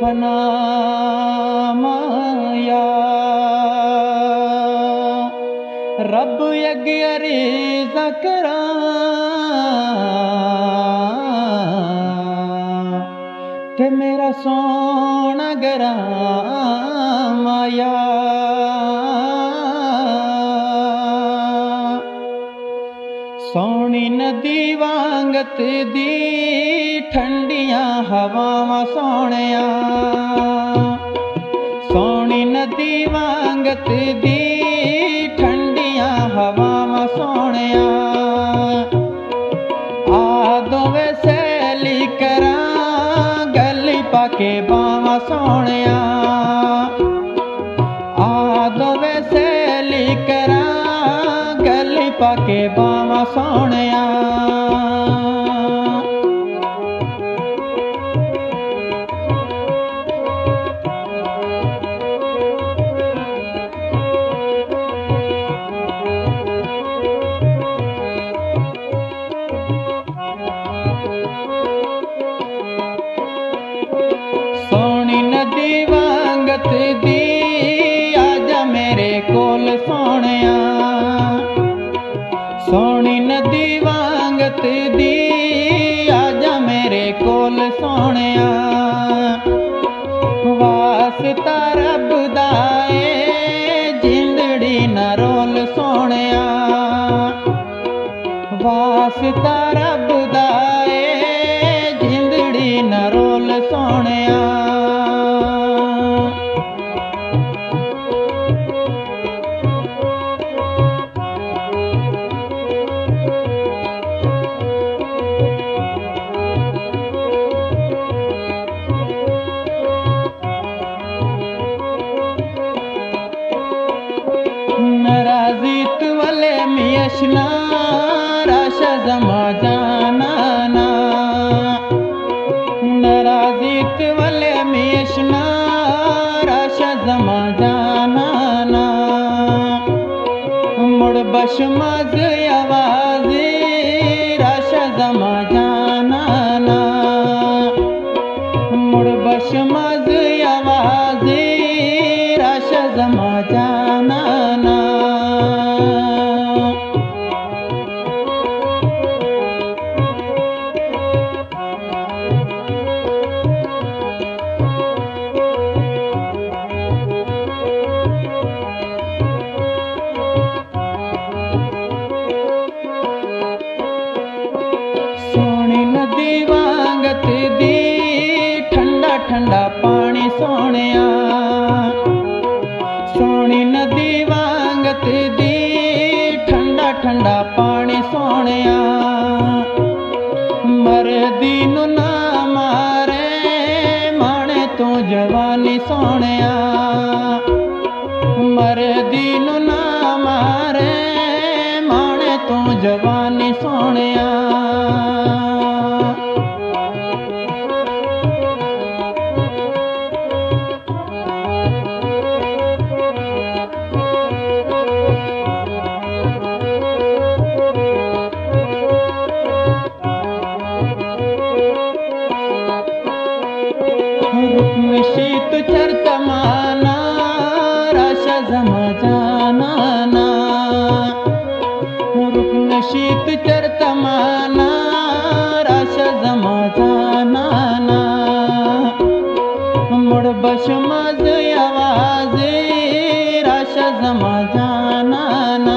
फना माया रब यज्ञरी जकरा ते मेरा सोना गरा माया सोनी नदी वांगत दी ठंडियां हवावां सोनिया सोनी नदी वांगत दी ठंडियां हवावां सोनिया आ दोवे सैली करा गली पाके बावां सोनिया आ दोवे सैली करा गली पाके बावां सोनिया सोनी नदी वांगत दी आजा मेरे कोल सोनिया वास्ता रब दा ऐ जिंदड़ी ना रोल सोनिया वास्ता रब दा ऐ जिंदड़ी ना रोल सोनिया राशा जमा जाना ना नाराजित वाले मेषना राशा जमा जाना ना मुड़ बशमज आवाज राशा जमा जाना ना मुड़ बशमज आवाज राशा जमा जाना ना ठंडा पानी सोनिया सोनी नदी वांगत दी ठंडा ठंडा पानी सोनिया मरदी नू ना मारे माने तू जवानी सोनिया मरदी नू ना मारे माने तू जवानी सोनिया शीत चरतमाना राशा जमा जाना ना मुड़ बशमज आवाज राशा जमा जाना ना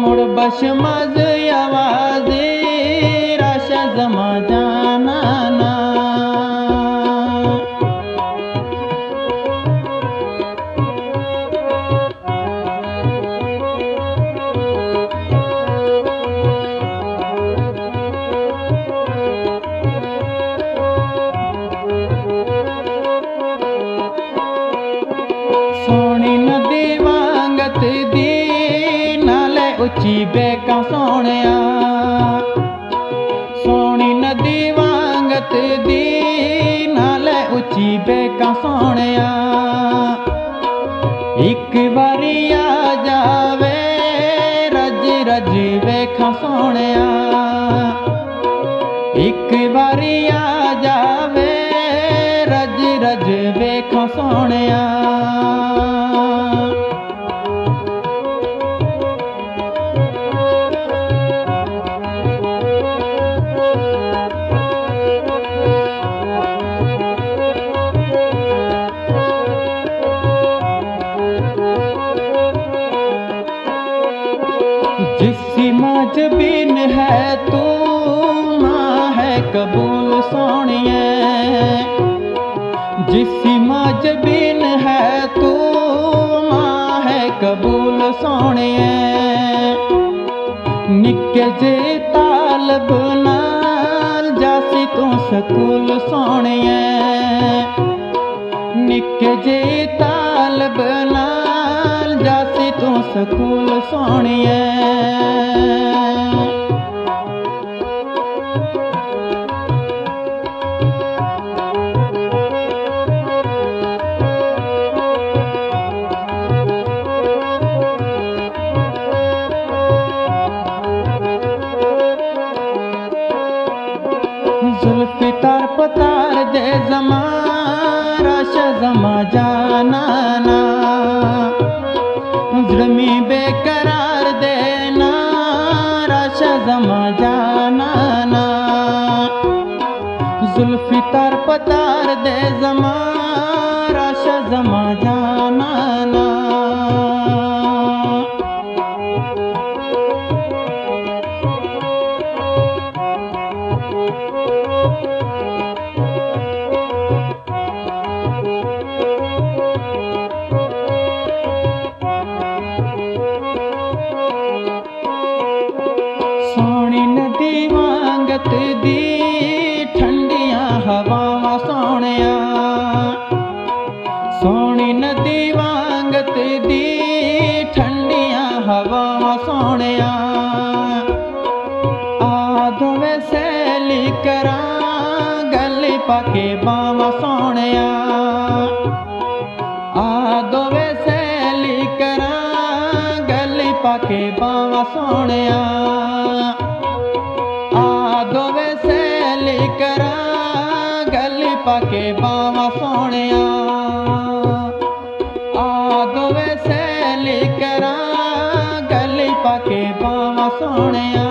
मुड़ बशमज आवाज राशा जमा जाना ना उची बेका सोनिया सोनी नदी वांगत दी नाले उची बेका सोनिया एक बारी आ जावे रज रज बेखा सोनिया एक बारी आ जावे वेखो सोनिया बिन है तू ना है कबूल सोनिए जिसी मज बिन है तू ना है कबूल सोनिए निके जे तालब नाल जासी तू सकूल सोनिए निके जे तालब नाल जासी तू सकूल सोनिए जुल्फिकार पतार दे जमा राश जमा जाना ना जुर्मी बेकरार देना राश जमा जाना ना जुल्फिकार पतार दे जमा राश जमा जाना ना सोनी नदी वांगत दी ठंडिया हवा सोनिया आधवे सैली करा गली पाके बावा सोनिया आधवे सैली करा गली पाके बावा सोनिया आधवे सैली करा गली पाके बावा सोनिया के बावा सोनिया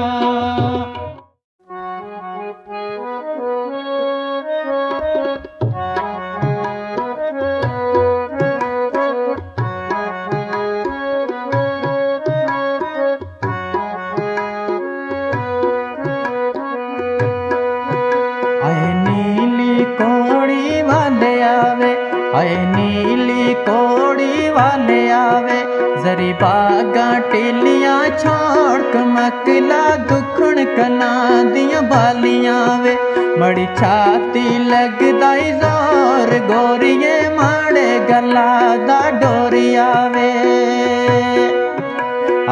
आए नीली कोड़ी वाले आवे आए नीली कोड़ी वाले आवे जरी बागा टेलिया छोड़ कमकला दुखण कना दिया बालियां वे मड़ी छाती लगदा जोर गोरिए माड़े गला दा डोरिया वे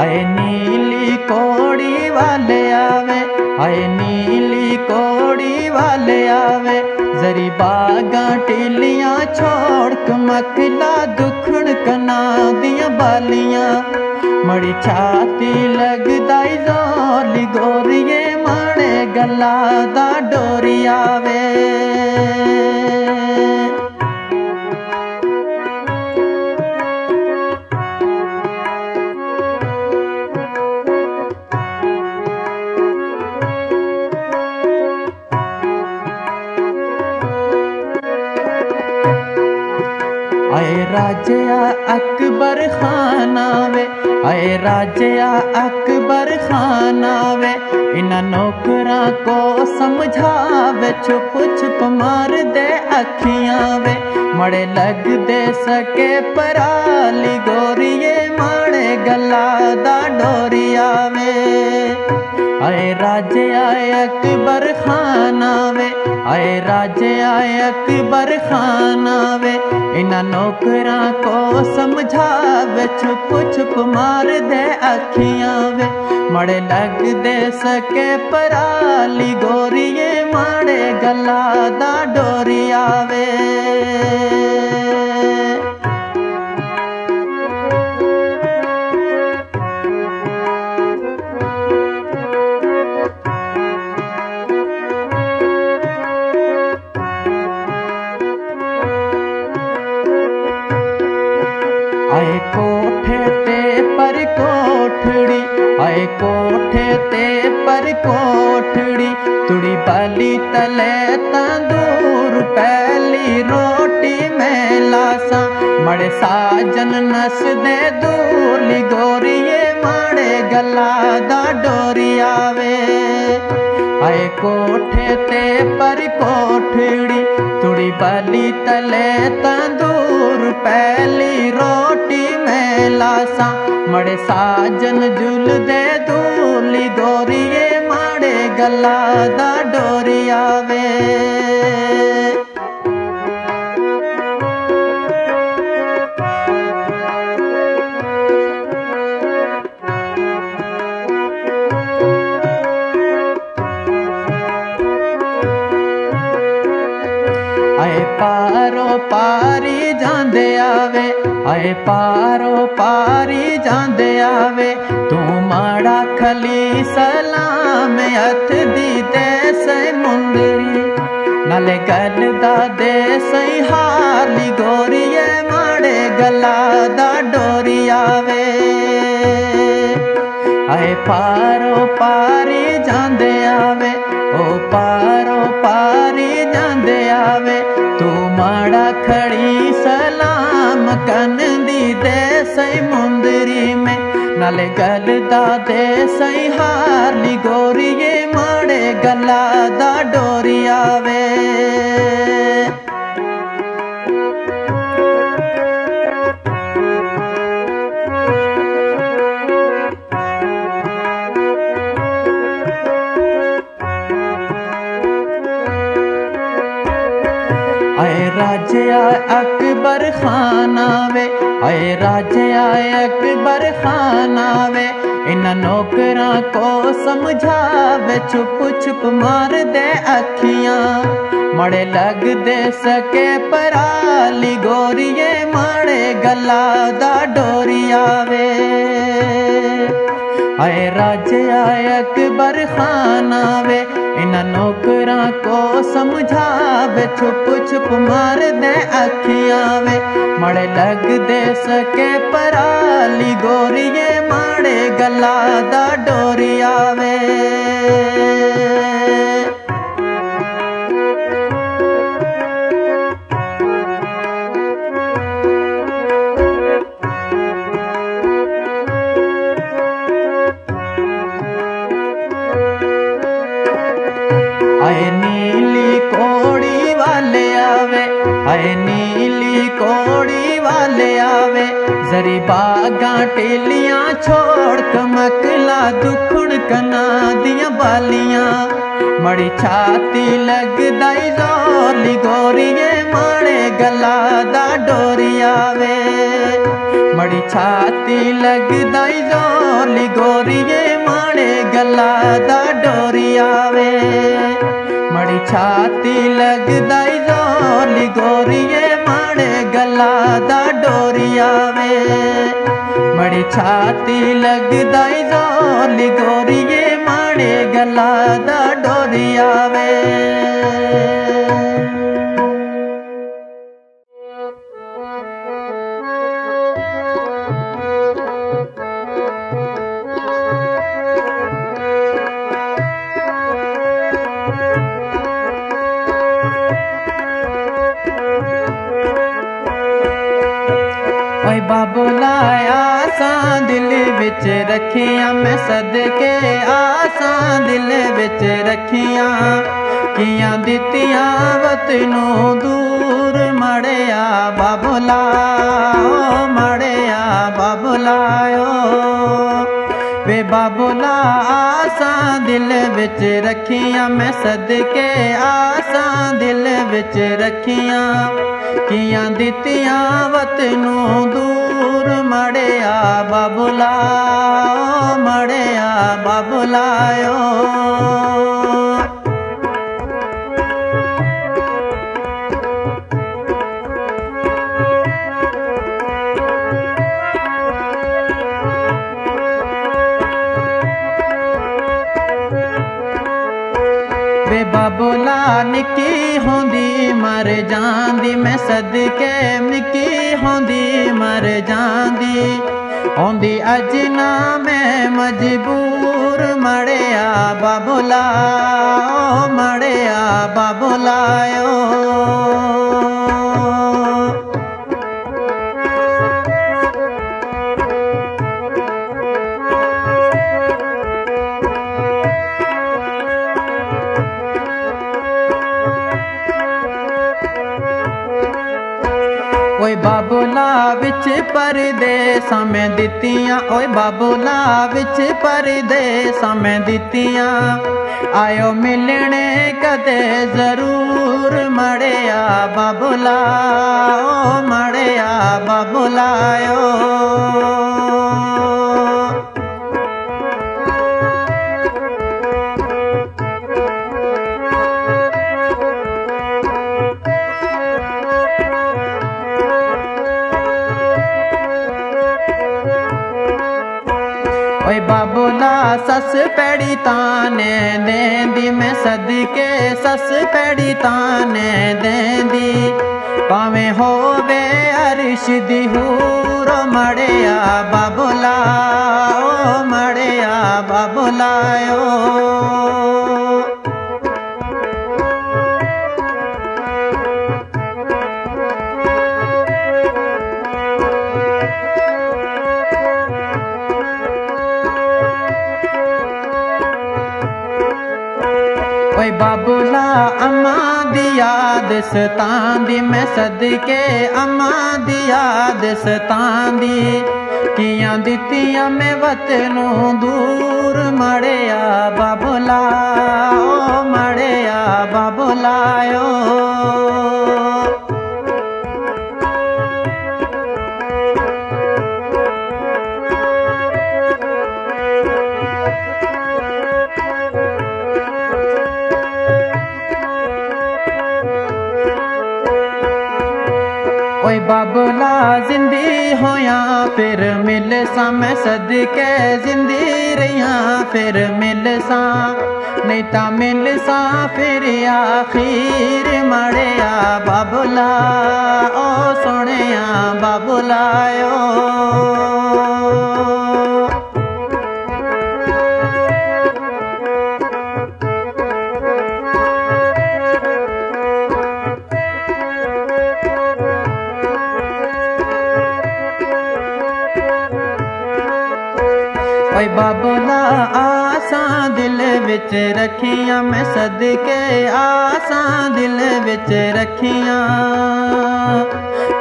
आए नीली कोड़ी वाले आवे आए नीली कोड़ी वाले आवे जरी बागा टेलिया छोड़ कमकला दुखण कना दिया बालियां मड़ी छाती लगदा जोर गोरिए माने गला दा डोरिया वे राजया अकबर खान आवे आए राजया अकबर खान आवे इना नौकरा को समझावे छुप छुप मार दे अखियां वे मड़े लग दे सके पराली गोरिए माड़े गला दा डोरिया वे आए राजया अकबर खान आवे आए राजया अकबर खान आवे इना नौकरा को समझावे छुप छुप मार दे अखियां वे मड़े लग दे सके पराली गोरिए माड़े गला दा डोरिया वे कोठे ते पर कोठड़ी तुड़ी बाली तले तंदूर पहली रोटी में लासा मड़े साजन नस दे दूली गोरिये माड़े गला दा डोरिया वे आए कोठे ते पर कोठड़ी तुड़ी बाली तले तंदूर पहली रोटी में लासा मड़े साजन जुल दे दूली गोरिये माड़े गला दा डोरिया वे आए पारो पारी जांदे आवे आए पारो पारी जांदे आवे तू माड़ा खली सलाम हथ दी दे सई मुंदरी नाले गल दा दे सई हाली गोरिये माड़े गला दा डोरी आवे आए पारो पारी जांदे आवे ओ पारो पारी जांदे आवे तू माड़ा खड़ी सलाम कन दी दे सई मुंदरी में नाले गल दा दे सई हारली गोरिये माड़े गला दा डोरी आवे राजया अकबर खान आवे आए राजया अकबर खान आवे इन नौकरा को समझावे छुप छुप मार दे अखियां मड़े लग दे सके पराली गोरिये माड़े गला दा डोरिया वे आए राजया अकबर खान आवे इन नौकरा को समझावे छुप छुप मार दे अखियां वे मड़े लग दे सके पराली गोरिये माड़े गला दा डोरिया वे आए नीली कोड़ी वाले आवे जरी बागा टेलियां छोड़ कमकला दुखुण कना दिया बालियां मड़ी छाती लग दाई जोली गोरिये माड़े गला दा डोरिया वे मड़ी छाती लग दाई जोली गोरिये माड़े गला दा डोरिया वे मड़ी छाती लग दाई जोली गोरिये माड़े गला दा डोरिया वे मड़ी छाती लग दाई जोली गोरिये माड़े गला दा डोरिया वे बाबूला आसां दिल बिच रखियां मैं सदके आसां दिल बिच रखियां कियां दितियां वतनों दूर मड़िया बाबूला मड़िया बाबूला वे बाबूला आसां दिल बिच रखियां मैं सदके आसां दिल बिच रखियां कियां दितियां वतनों दूर मड़िया बाबूला वे बाबूला निकी होंदी मर जांदी मैं सदके निकी होंदी मर जांदी औंदी अजना में मजबूर मड़िया बाबुलायो ओए बाबूला बिच परदेस में दितियाँ, ओए बाबूला बिच परदेस में दितियाँ, आयो मिलने कदे जरूर मड़िया बाबूलायो ओए बाबूला सस पैड़ी ताने देंदी मैं सदके सस पैड़ी ताने देंदी पावे होवे अरिश दी हूर मड़िया बाबूलायो ओए बाबूला अम्मा दी याद सतांदी मैं सदके अम्मा दी याद सतांदी कियां दितियां मैं वतनों दूर मड़िया बाबूलायो ओए बाबूला जिंदी होया फिर मिल सा मैं सदके जिंदी रहिया फिर मिल सा नहीं ता मिल सा फिर आखिर मड़िया बाबूला ओ सोनिया बाबूलायो ओए बाबूला आसा दिल विच रखिया मैं सदके आसा दिल विच रखिया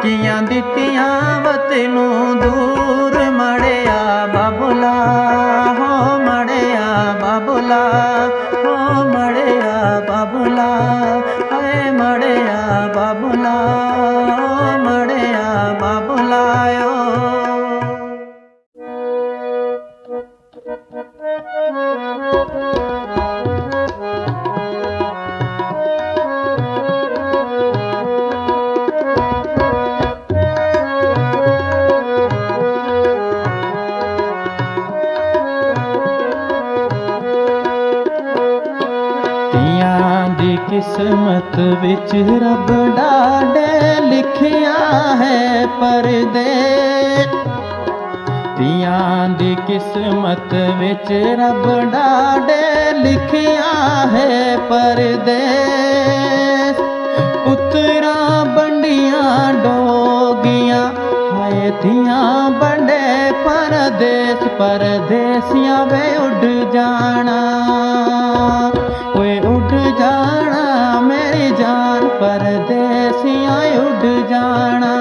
कियां दितियां वतनों दूर मड़िया बाबूला हो मड़िया बाबूला हो मड़िया बाबूलायो किस्मत विच रब डाले लिखिया है परदे तियां दी किस्मत विच रब डाले लिखिया है परदे पुत्रा बंडियां डोगियां हाय थियां बंडे परदेस परदेसियां वे उड़ जाना वे उड़ जाना मेरी जान परदेसियां उड़ जाना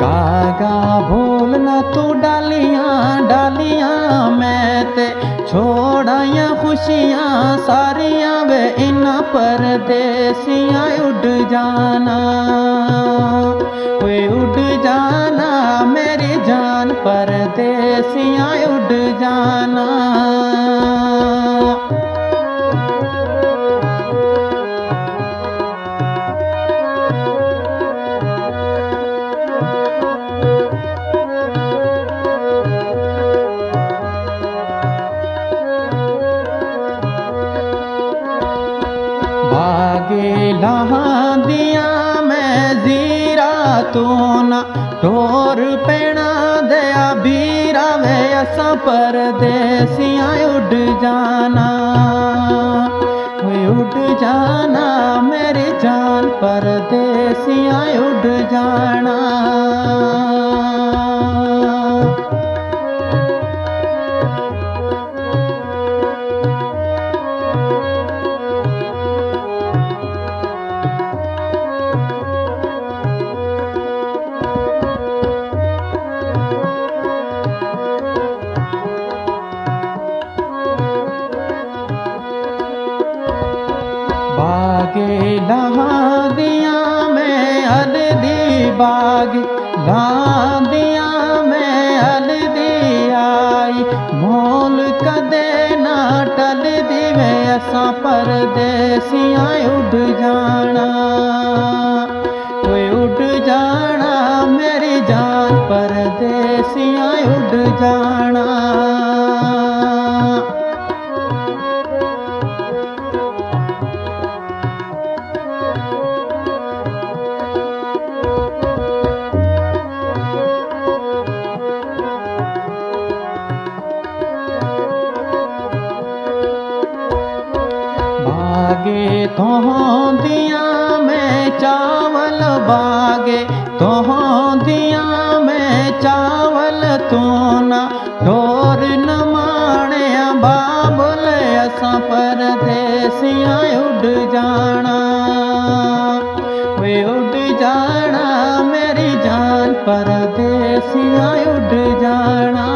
कागा भूलना तू डालियां डालियां छोड़ाया खुशियां सारियां वे इना परदेसियां उड़ जाना वे उड़ जाना मेरी जान परदेसियां उड़ जाना जहाँ दिया मैं जीरा तो ना ढोर पेणा दया बीरा वे असा परदेसियाँ उड़ जाना, उड़ जाना मेरी जान परदेसियाँ उड़ जाना। बाग लादिया में हल्दी आई मोल कदे ना टल दिवे असा परदेसियाँ उड़ जाना, कोई उड़ जाना मेरी जान परदेसियाँ उड़ जाना। तो दिया मैं चावल बागे, तो दिया मैं चावल तो ना डोर न माने बाबुल असा परदेसियाँ उड़ जाना, वे उड़ जाना मेरी जान परदेसियाँ उड़ जाना।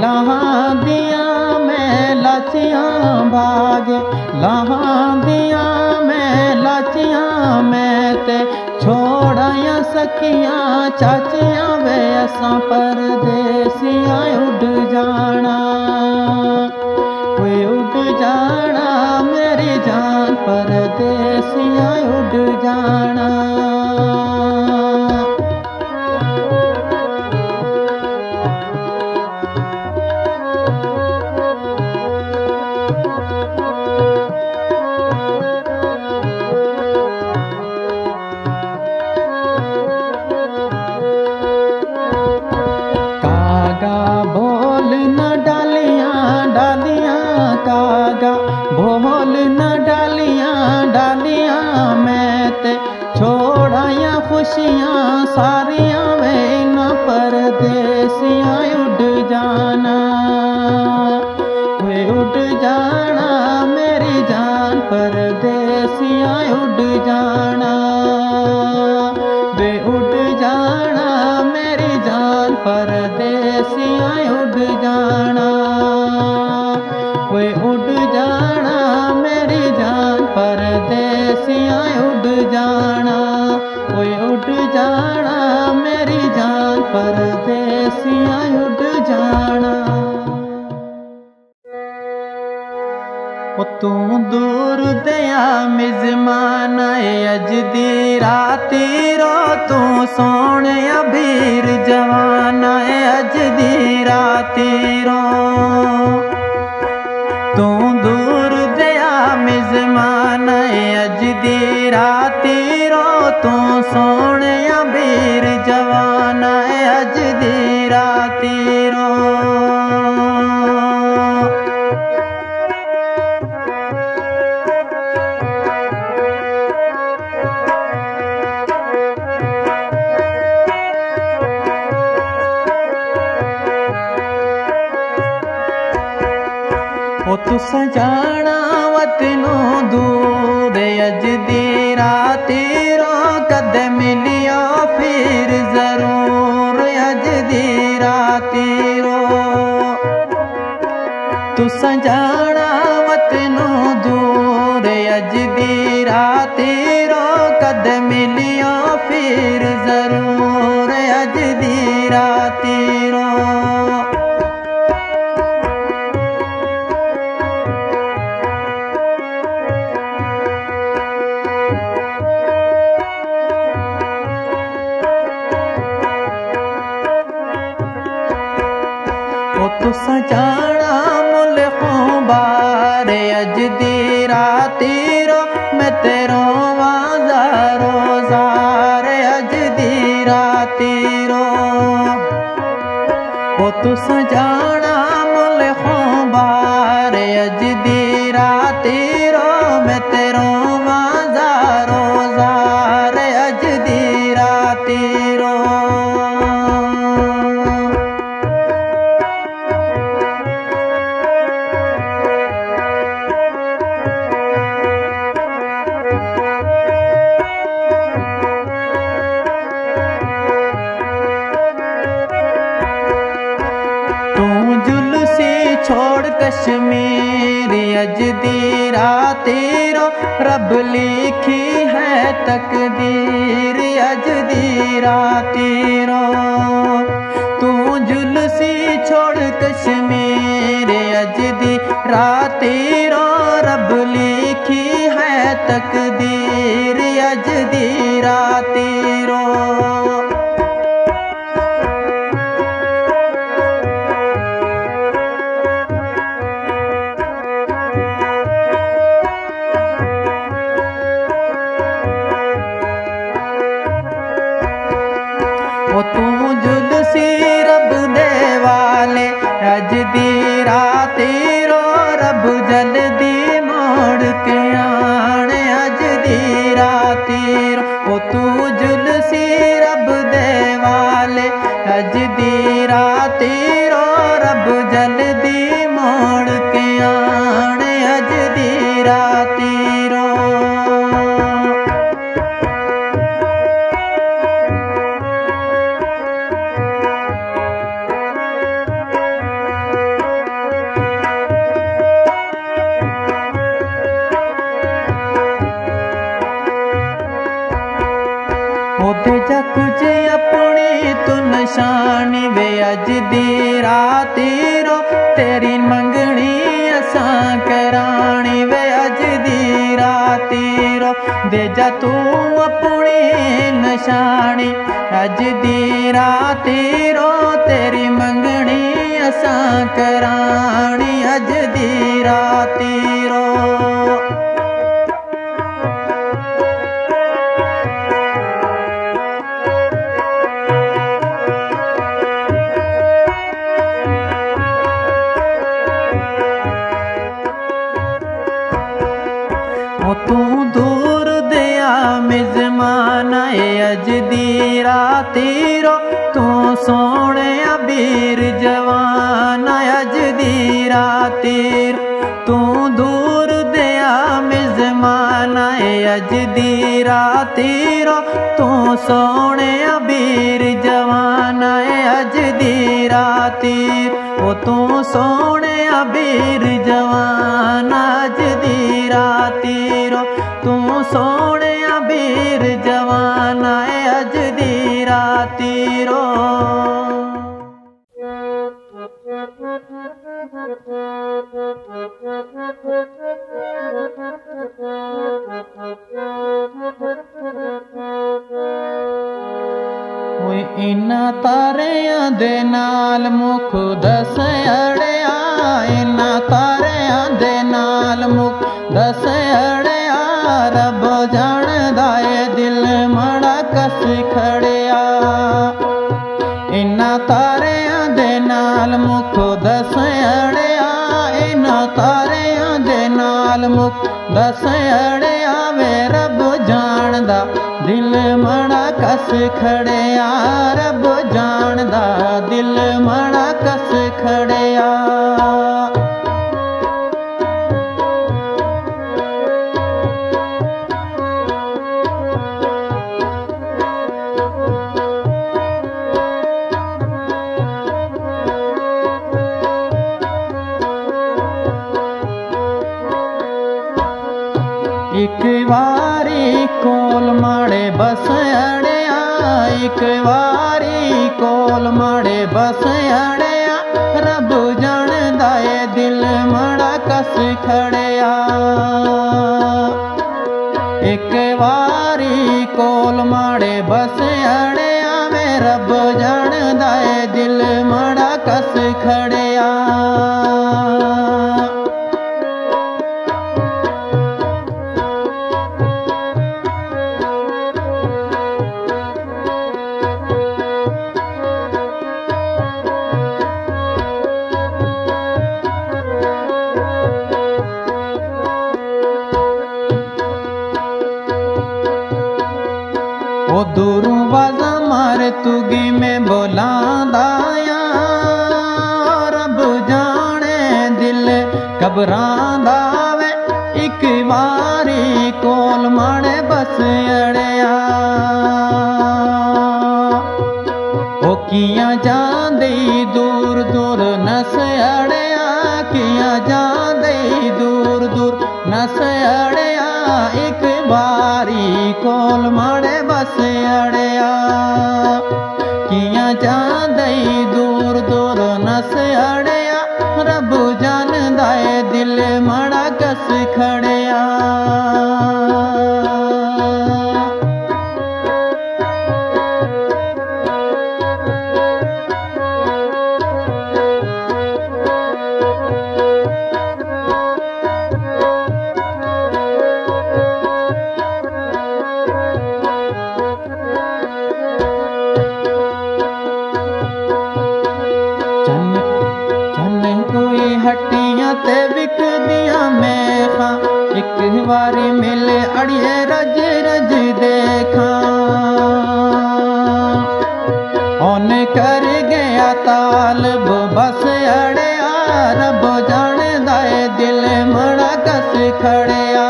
लादिया में लाचिया भागे, लादिया में लाचिया में ते छोड़िया सखिया चाचिया वे असा परदेसियाँ उड़ जाना, कोई उड़ जाना मेरी जान परदेसियाँ उड़ जाना। बोल न डालियाँ डालियाँ मैं ते छोड़िया खुशियाँ सारिया वे न परदेसियाँ उड़ जाना, वे उड़ जाना मेरी जान परदेसियाँ उड़ जाना, वे उड़ जाना मेरी जान परदेसियाँ उड़ जाना, वे उड़ जाना मेरी जान परदेसियाँ उड़ जाना, कोई उड़ जाना मेरी जान परदेसियाँ उड़ जाना। ओ तू दूर दया मिजमान अज दी रात रो तू सोने अबीर जवान अज दी रात रो, तू दूर दया मिजमान अज दी रात रो तू सोने अबीर जवान अज दी रात रो। तुसा जाना वतनों दूर अज दी रात रो कद मिलियो फिर जरूर अज दी रात रो, तुसा जाना वतनों दूर अज दी रात रो कद मिलियो फिर जरूर अज दी रात रो। मारे अज दी रात रो मैं तेरो वाजारो सारे अज दी रात रो वो तुस जाना मुल खो बारे अज दी रात रो मैं तेरो वाजारो सारे अज दी रात रो। छोड़ कश्मीर अज दी रात रो रब लिखी है तकदीर अज दी रात रो। तू जुलसी छोड़ कश्मीर अज दी रात रो रब लिखी है तकदीर अज दी रात रो। तू जुलसी रब दे वाले अज दी रात रो रब जल्दी मोड़ के आने अज दी रात रो। वो तू जुलसी रब दे वाले अज दी रात रो रब जल्दी मोड़ के आने अज दी रात रो। भेजा तुझे अपनी तू निशानी वे अज दी रात रो तेरी मंगनी असा करानी वे अज दी रात रो। भेजा तू अपनी निशानी अज दी रात रो तेरी मंगनी असा करानी अज दी रात रो। तू दूर दया मिजमाना अज दी रात रो तू सोने अबीर जवान अज दी रात रो। तू दूर दया मिजमाना अज दी रात रो तू सोने अबीर जवान अज दी रात रो। तू सोने अबीर जवान अज दी रात रो। तू सोने अबीर जवान अज दी रात रो। इना तारिया दे नाल मुख दस अड़िया इना तारिया दे नाल मुख दस अड़िया रब जानदा ए दिल मड़ा कस खड़िया। इना तारिया दे नाल मुख दस अड़िया इना तारिया दे नाल मुख दस अड़िया वे रब जानदा दिल मड़ा कस खड़िया रब जानदा दिल मड़ा कस खड़िया। एक वारी कोल माड़े बस अड़िया एक वारी कोल माड़े बस अड़िया रब जानदा ए दिल मड़ा कस खड़िया। एक वारी कोल माड़े बस अड़िया वे रब जानदा ए दिल मड़ा कस खड़िया। दूरू बाजा मार तुगी में बोला दाया रब जाने दिल घबरा दावे एक बारी कोल माने बस अड़िया ओ किया जांदी दूर दूर नस अड़िया किया जांदी दूर दूर नस अड़िया एक बारी कोल माने बस अड़िया किया जांदी दूर दूर नस अड़िया रब जान दाए दिल माड़ा कस खड़िया बारी मिले अड़िए रज रज देखा ओन कर गया तालब बस अड़िया रब जाने दाए दिल मड़ा कस खड़िया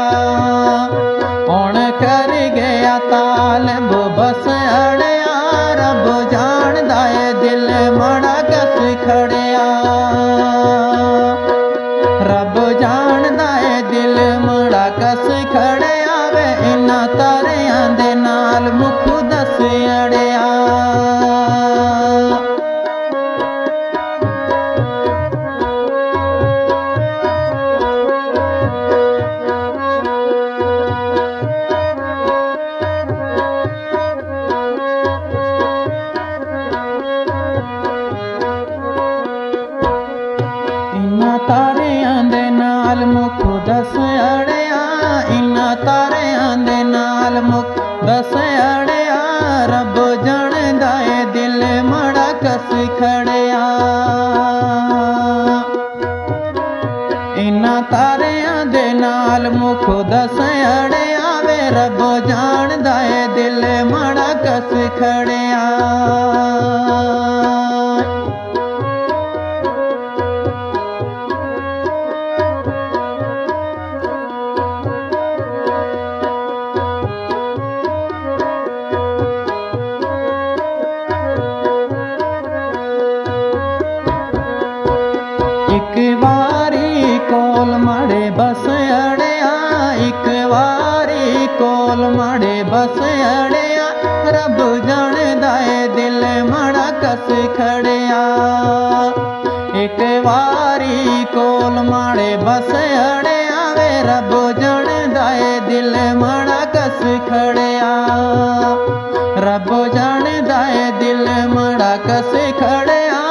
ओन कर गया तालब बस अड़िया रब जान दाए दिल मड़ा कस खड़िया रब जान दाए दिल कस खड़े आवे इना तारिया दे नाल मुख दस अड़िया इना तारिया दे नाल मुख दस अड़िया इना तारे आंदे नाल मुख दस अड़िया रब जाने दाए दिल मड़ा कस खड़िया इना तारे आंदे नाल मुख दस अड़िया वे रब जान दाए दिल मड़ा कस खड़िया एक बारी कोल माड़े बस अड़िया एक बारी कोल माड़े बस अड़िया रब जान दाए दिल मड़ा कस खड़िया एक बारी कोल माड़े बस अड़िया वे रब जान दाए दिल मड़ा कस खड़िया रब जान दाए दिल मड़ा कस खड़िया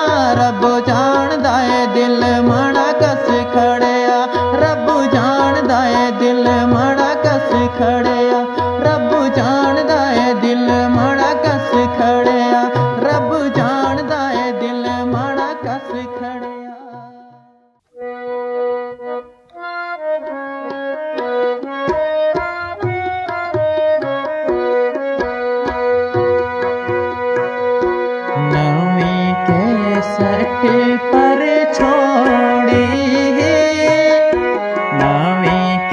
रब जान दाए दिल मड़ा कस खड़िया रब जान दाए दिल मड़ा कस खड़िया रब जान दाए दिल मड़ा कस खड़िया रब जान दाए दिल मड़ा कस खड़िया नवी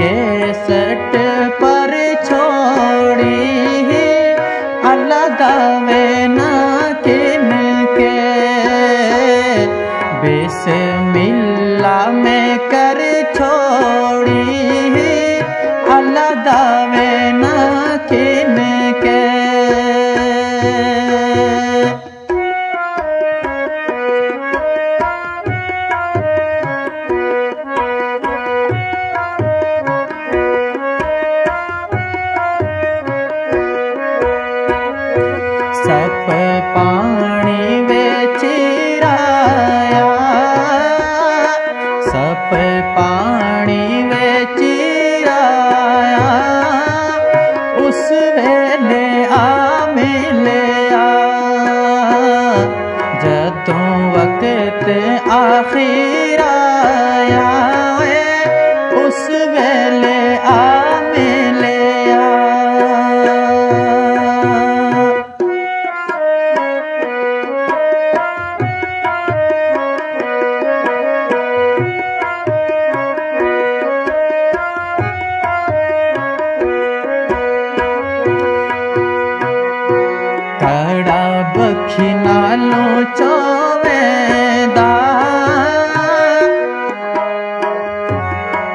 के सटे पर बिस्मिल्ला में कर छोड़ी अल्लाह दावे ना किन के सब पानी बेच पानी बेच आया उस वेले आ मिलिया जदों वक्त आखिर आया उस वेले आ मिलिया।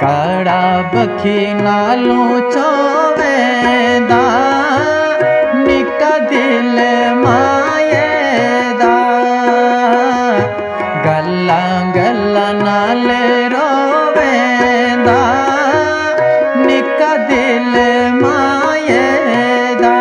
काड़ा बखी नालू चोवेदा निका दिल मायेदा गल्ला गल्ला नाल रोवेदा निका दिल मायेदा।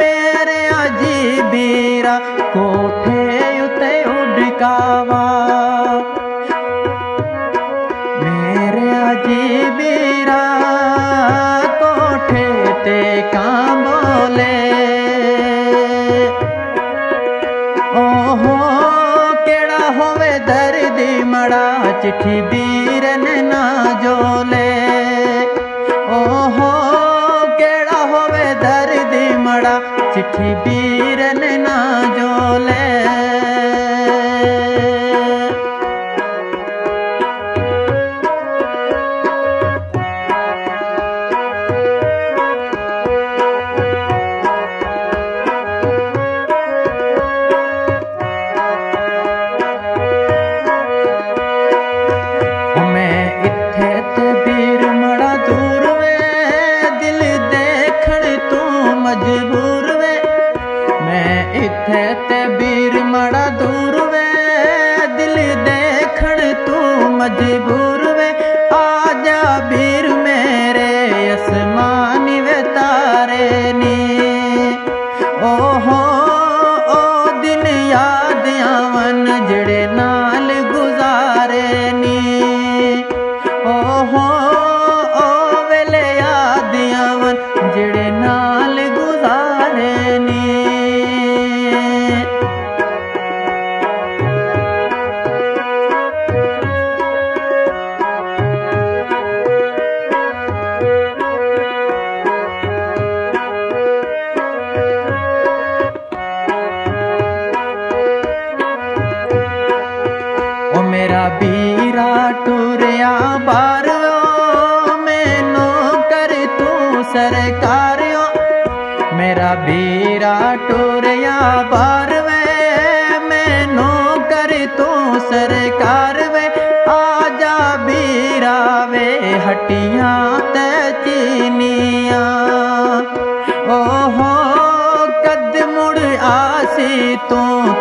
मेरे आजी बीरा कोठे काँ बोले ओहो केड़ा होवे दर्दी मड़ा चिट्ठी बीरन ना जोले ओहो केड़ा होवे दर्दी मड़ा चिट्ठी बीरन ना जोले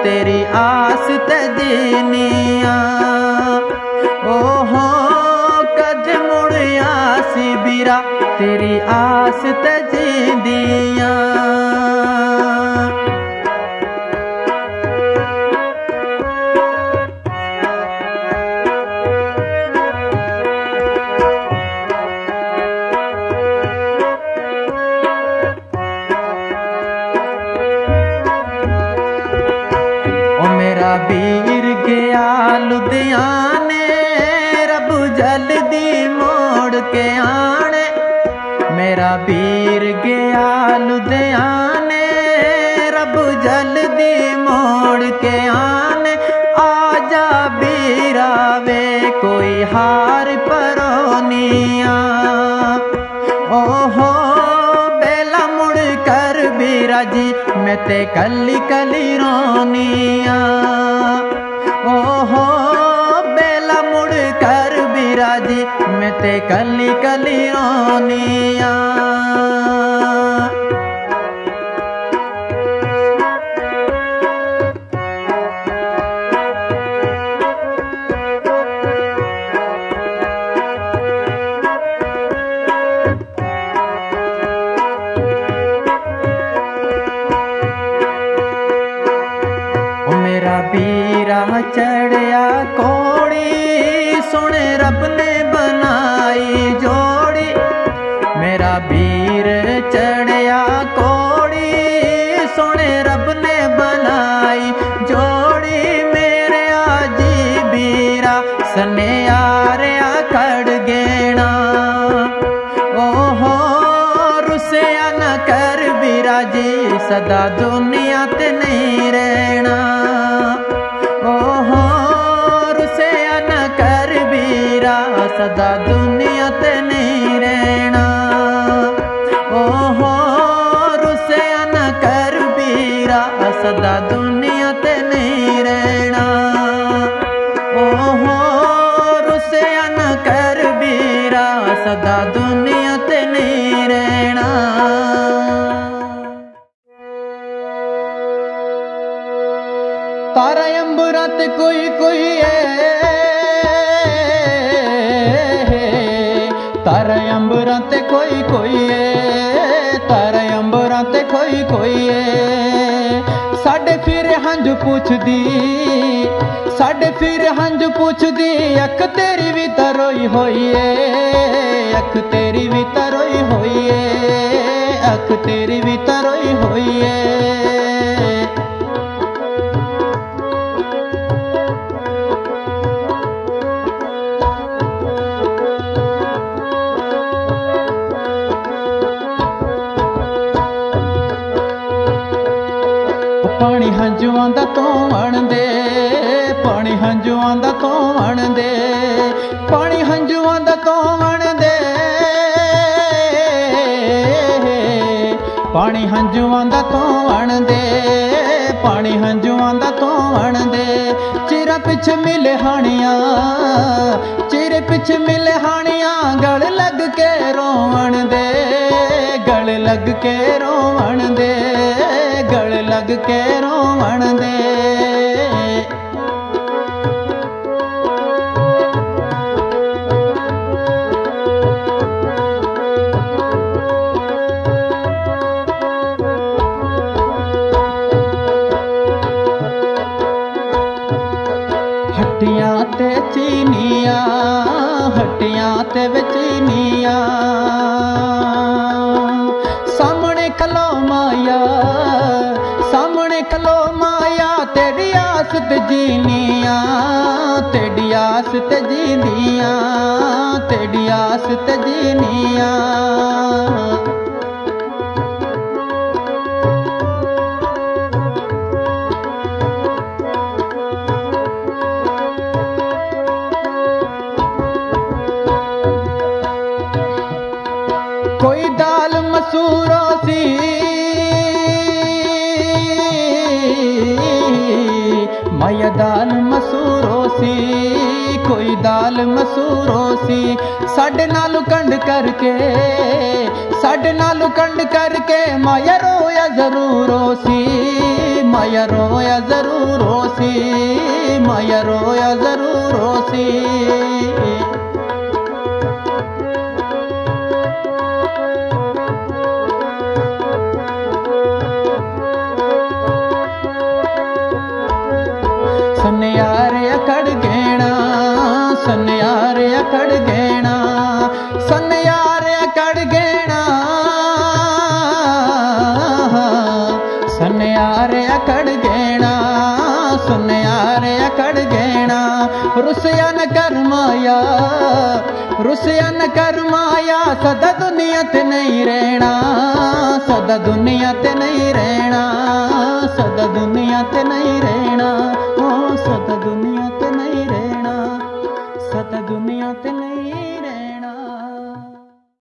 तेरी आस तदीनिया ओहो कद मुड़ आसी बिरा तेरी आस तदीनिया ते कली कली रोनिया ओहो बेला मुड़ कर बिराजी मैं ते कली कली रोनिया सदा दुनिया ते नहीं रहना ओहो रुसया न कर बीरा सदा दुनिया ते नहीं रहना ओहो रुसया न कर बीरा सदा दुनिया ते नहीं रहना ओहो रुसया न कर बीरा सदा दुनिया ते नहीं रहना तारा अंबरा ते कोई कोई है तारा अंबरा ते कोई कोई है तारा अंबरा ते कोई कोई है साढ़े फिर हंज पूछदी साढ़े फिर हंज पूछदी अख तेरी भी तरोई होई है अख तेरी भी तरोई होई है आँख तेरी भी तो रोई होइए। पानी हंजुआं दा तू आण दे, पानी हंजुआं दा तू आण दे, पानी हंजुआं दा तू आण दे, पानी हंजुआं दा तू आण दे, पानी हंजुआं दा तू आण दे। चिरा पिछ मिले हानिया, चिरे पिछ मिले हानिया, गल लग के रोवण दे, गल लग के रोवण दे, गल लग के रोवण दे। हट्टियां ते चीनियां, हट्टियां ते चीनियां, सामने खलो माया, सामने खलो माया, तेरी आस ते जीनिया, तेरी आस ते जीनिया, तेरी आस ते जीनिया। कोई दाल मसूरों सी, माया दाल मसूरों सी, कोई दाल मसूरों सी, साढ़े नालू कंड करके, साढ़े नालू कंड करके, माया रोया जरूरों सी, माया रोया जरूरों सी, माया रोया जरूरों सी। सन्यारे अकड़ गेना, सन्यारे अकड़ गेना, सन्यारे अकड़ गेना, सन्यारे अकड़ गेना, सन्यारे अकड़ गेना। रुसिया न कर माया, रुसिया न कर माया, सदा दुनिया ते नहीं रहना, सदा दुनिया ते नहीं रहना, सदा दुनिया ते नहीं रहना।